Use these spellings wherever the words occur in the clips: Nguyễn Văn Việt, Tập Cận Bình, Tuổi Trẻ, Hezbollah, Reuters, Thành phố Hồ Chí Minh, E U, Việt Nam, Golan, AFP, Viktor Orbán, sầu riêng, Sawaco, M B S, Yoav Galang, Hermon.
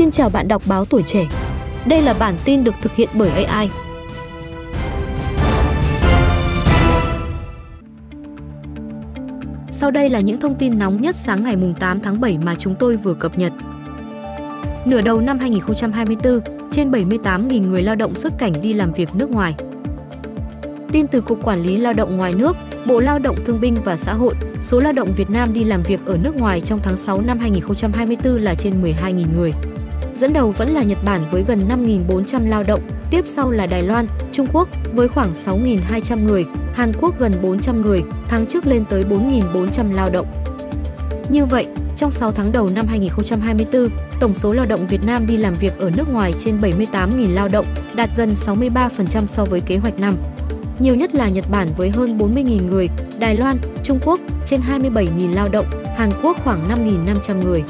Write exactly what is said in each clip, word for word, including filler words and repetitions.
Xin chào bạn đọc báo Tuổi Trẻ. Đây là bản tin được thực hiện bởi a i. Sau đây là những thông tin nóng nhất sáng ngày tám tháng bảy mà chúng tôi vừa cập nhật. Nửa đầu năm hai nghìn không trăm hai mươi tư, trên bảy mươi tám nghìn người lao động xuất cảnh đi làm việc nước ngoài. Tin từ Cục Quản lý Lao động ngoài nước, Bộ Lao động Thương binh và Xã hội, số lao động Việt Nam đi làm việc ở nước ngoài trong tháng sáu năm hai nghìn không trăm hai mươi tư là trên mười hai nghìn người. Dẫn đầu vẫn là Nhật Bản với gần năm nghìn bốn trăm lao động, tiếp sau là Đài Loan, Trung Quốc với khoảng sáu nghìn hai trăm người, Hàn Quốc gần bốn trăm người, tháng trước lên tới bốn nghìn bốn trăm lao động. Như vậy, trong sáu tháng đầu năm hai nghìn không trăm hai mươi tư, tổng số lao động Việt Nam đi làm việc ở nước ngoài trên bảy mươi tám nghìn lao động, đạt gần sáu mươi ba phần trăm so với kế hoạch năm. Nhiều nhất là Nhật Bản với hơn bốn mươi nghìn người, Đài Loan, Trung Quốc trên hai mươi bảy nghìn lao động, Hàn Quốc khoảng năm nghìn năm trăm người.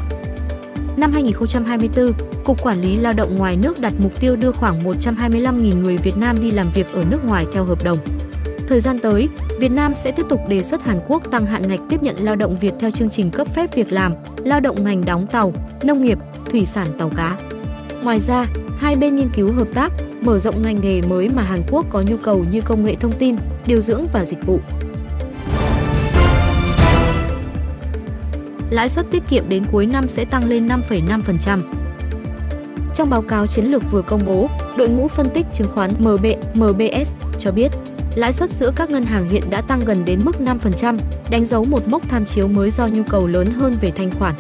Năm hai nghìn không trăm hai mươi tư, Cục Quản lý Lao động ngoài nước đặt mục tiêu đưa khoảng một trăm hai mươi lăm nghìn người Việt Nam đi làm việc ở nước ngoài theo hợp đồng. Thời gian tới, Việt Nam sẽ tiếp tục đề xuất Hàn Quốc tăng hạn ngạch tiếp nhận lao động Việt theo chương trình cấp phép việc làm, lao động ngành đóng tàu, nông nghiệp, thủy sản tàu cá. Ngoài ra, hai bên nghiên cứu hợp tác, mở rộng ngành nghề mới mà Hàn Quốc có nhu cầu như công nghệ thông tin, điều dưỡng và dịch vụ. Lãi suất tiết kiệm đến cuối năm sẽ tăng lên năm phẩy năm phần trăm. Trong báo cáo chiến lược vừa công bố, đội ngũ phân tích chứng khoán M B S cho biết lãi suất giữa các ngân hàng hiện đã tăng gần đến mức năm phần trăm, đánh dấu một mốc tham chiếu mới do nhu cầu lớn hơn về thanh khoản.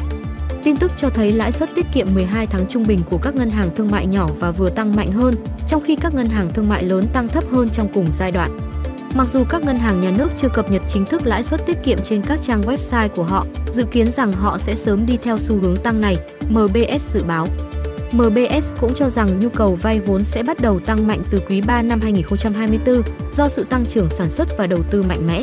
Tin tức cho thấy lãi suất tiết kiệm mười hai tháng trung bình của các ngân hàng thương mại nhỏ và vừa tăng mạnh hơn, trong khi các ngân hàng thương mại lớn tăng thấp hơn trong cùng giai đoạn. Mặc dù các ngân hàng nhà nước chưa cập nhật chính thức lãi suất tiết kiệm trên các trang website của họ, dự kiến rằng họ sẽ sớm đi theo xu hướng tăng này, M B S dự báo. M B S cũng cho rằng nhu cầu vay vốn sẽ bắt đầu tăng mạnh từ quý ba năm hai nghìn không trăm hai mươi tư do sự tăng trưởng sản xuất và đầu tư mạnh mẽ.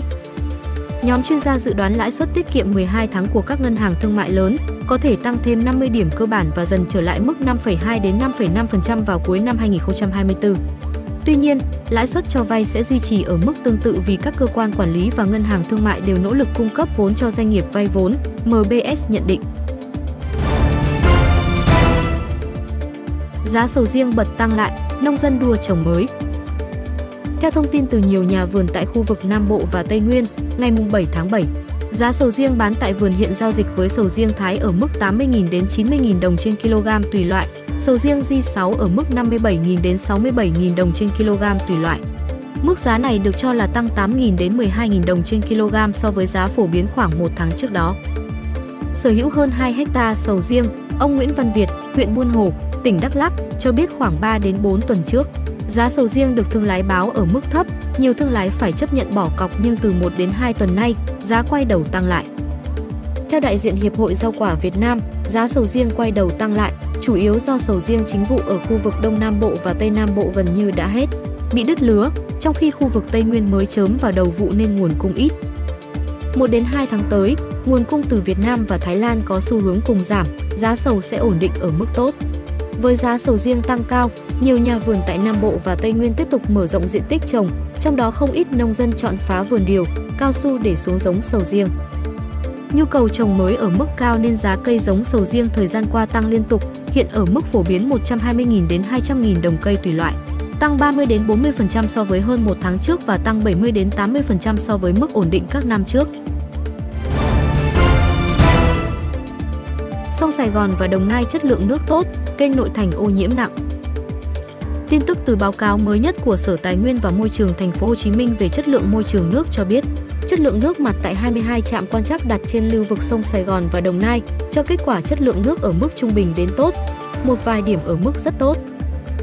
Nhóm chuyên gia dự đoán lãi suất tiết kiệm mười hai tháng của các ngân hàng thương mại lớn có thể tăng thêm năm mươi điểm cơ bản và dần trở lại mức năm phẩy hai đến năm phẩy năm phần trăm vào cuối năm hai nghìn không trăm hai mươi tư. Tuy nhiên, lãi suất cho vay sẽ duy trì ở mức tương tự vì các cơ quan quản lý và ngân hàng thương mại đều nỗ lực cung cấp vốn cho doanh nghiệp vay vốn, M B S nhận định. Giá sầu riêng bật tăng lại, nông dân đua trồng mới. Theo thông tin từ nhiều nhà vườn tại khu vực Nam Bộ và Tây Nguyên, ngày bảy tháng bảy, giá sầu riêng bán tại vườn hiện giao dịch với sầu riêng Thái ở mức tám mươi nghìn đến chín mươi nghìn đồng trên kg tùy loại, sầu riêng G sáu ở mức năm mươi bảy nghìn đến sáu mươi bảy nghìn đồng trên kg tùy loại. Mức giá này được cho là tăng tám nghìn đến mười hai nghìn đồng trên kg so với giá phổ biến khoảng một tháng trước đó. Sở hữu hơn hai hecta sầu riêng, ông Nguyễn Văn Việt, huyện Buôn Hồ, tỉnh Đắk Lắk cho biết khoảng ba đến bốn tuần trước, giá sầu riêng được thương lái báo ở mức thấp, nhiều thương lái phải chấp nhận bỏ cọc nhưng từ một đến hai tuần nay, giá quay đầu tăng lại. Theo đại diện Hiệp hội Rau quả Việt Nam, giá sầu riêng quay đầu tăng lại, chủ yếu do sầu riêng chính vụ ở khu vực Đông Nam Bộ và Tây Nam Bộ gần như đã hết, bị đứt lứa, trong khi khu vực Tây Nguyên mới chớm vào đầu vụ nên nguồn cung ít. một đến hai tháng tới, nguồn cung từ Việt Nam và Thái Lan có xu hướng cùng giảm, giá sầu sẽ ổn định ở mức tốt. Với giá sầu riêng tăng cao, nhiều nhà vườn tại Nam Bộ và Tây Nguyên tiếp tục mở rộng diện tích trồng, trong đó không ít nông dân chọn phá vườn điều, cao su để xuống giống sầu riêng. Nhu cầu trồng mới ở mức cao nên giá cây giống sầu riêng thời gian qua tăng liên tục, hiện ở mức phổ biến một trăm hai mươi nghìn đến hai trăm nghìn đồng cây tùy loại, tăng ba mươi đến bốn mươi phần trăm so với hơn một tháng trước và tăng bảy mươi đến tám mươi phần trăm so với mức ổn định các năm trước. Sông Sài Gòn và Đồng Nai chất lượng nước tốt, kênh nội thành ô nhiễm nặng. Tin tức từ báo cáo mới nhất của Sở Tài nguyên và Môi trường Thành phố Hồ Chí Minh về chất lượng môi trường nước cho biết, chất lượng nước mặt tại hai mươi hai trạm quan trắc đặt trên lưu vực sông Sài Gòn và Đồng Nai cho kết quả chất lượng nước ở mức trung bình đến tốt, một vài điểm ở mức rất tốt.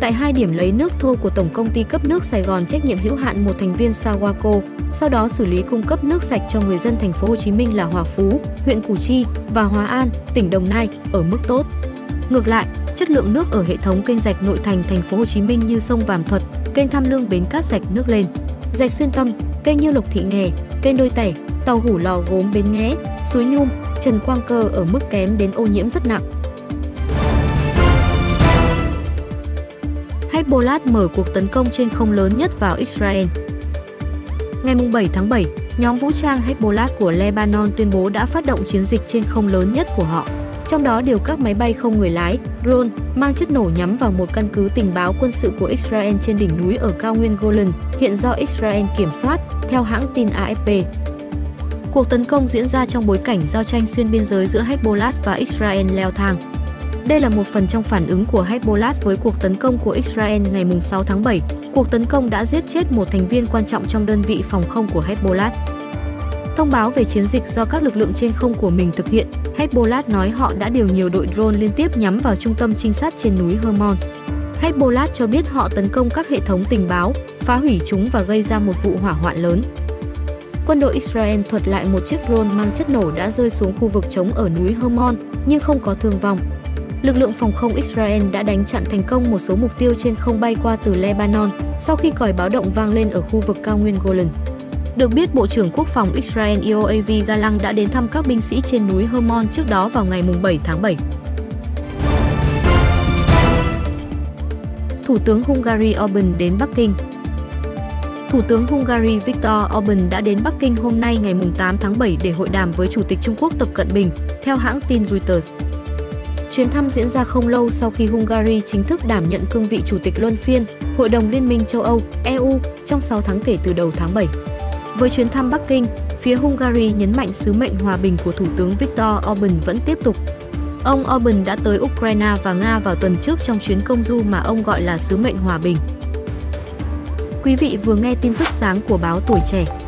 Tại hai điểm lấy nước thô của Tổng công ty cấp nước Sài Gòn trách nhiệm hữu hạn một thành viên Sawaco, sau đó xử lý cung cấp nước sạch cho người dân Thành phố Hồ Chí Minh là Hòa Phú, huyện Củ Chi và Hòa An, tỉnh Đồng Nai ở mức tốt. Ngược lại, chất lượng nước ở hệ thống kênh rạch nội thành Thành phố Hồ Chí Minh như sông Vàm Thuật, kênh Tham Lương Bến Cát rạch nước lên, rạch Xuyên Tâm, kênh Nhiêu Lộc Thị Nghè, kênh Đôi Tẻ, Tàu Hủ Lò Gốm Bến Nghé, Suối Nhum, Trần Quang Cơ ở mức kém đến ô nhiễm rất nặng. Hezbollah mở cuộc tấn công trên không lớn nhất vào Israel. Ngày bảy tháng bảy, Nhóm vũ trang Hezbollah của Lebanon tuyên bố đã phát động chiến dịch trên không lớn nhất của họ, trong đó điều các máy bay không người lái, drone, mang chất nổ nhắm vào một căn cứ tình báo quân sự của Israel trên đỉnh núi ở cao nguyên Golan, hiện do Israel kiểm soát, theo hãng tin A F P. Cuộc tấn công diễn ra trong bối cảnh giao tranh xuyên biên giới giữa Hezbollah và Israel leo thang. Đây là một phần trong phản ứng của Hezbollah với cuộc tấn công của Israel ngày sáu tháng bảy. Cuộc tấn công đã giết chết một thành viên quan trọng trong đơn vị phòng không của Hezbollah. Thông báo về chiến dịch do các lực lượng trên không của mình thực hiện, Hezbollah nói họ đã điều nhiều đội drone liên tiếp nhắm vào trung tâm trinh sát trên núi Hermon. Hezbollah cho biết họ tấn công các hệ thống tình báo, phá hủy chúng và gây ra một vụ hỏa hoạn lớn. Quân đội Israel thuật lại một chiếc drone mang chất nổ đã rơi xuống khu vực trống ở núi Hermon, nhưng không có thương vong. Lực lượng phòng không Israel đã đánh chặn thành công một số mục tiêu trên không bay qua từ Lebanon sau khi còi báo động vang lên ở khu vực cao nguyên Golan. Được biết, Bộ trưởng Quốc phòng Israel Yoav Galang đã đến thăm các binh sĩ trên núi Hermon trước đó vào ngày bảy tháng bảy. Thủ tướng Hungary Orbán đến Bắc Kinh. Thủ tướng Hungary Viktor Orbán đã đến Bắc Kinh hôm nay ngày tám tháng bảy để hội đàm với Chủ tịch Trung Quốc Tập Cận Bình, theo hãng tin Reuters. Chuyến thăm diễn ra không lâu sau khi Hungary chính thức đảm nhận cương vị Chủ tịch luân phiên Hội đồng Liên minh châu Âu, E U, trong sáu tháng kể từ đầu tháng bảy. Với chuyến thăm Bắc Kinh, phía Hungary nhấn mạnh sứ mệnh hòa bình của Thủ tướng Viktor Orbán vẫn tiếp tục. Ông Orbán đã tới Ukraine và Nga vào tuần trước trong chuyến công du mà ông gọi là sứ mệnh hòa bình. Quý vị vừa nghe tin tức sáng của báo Tuổi Trẻ.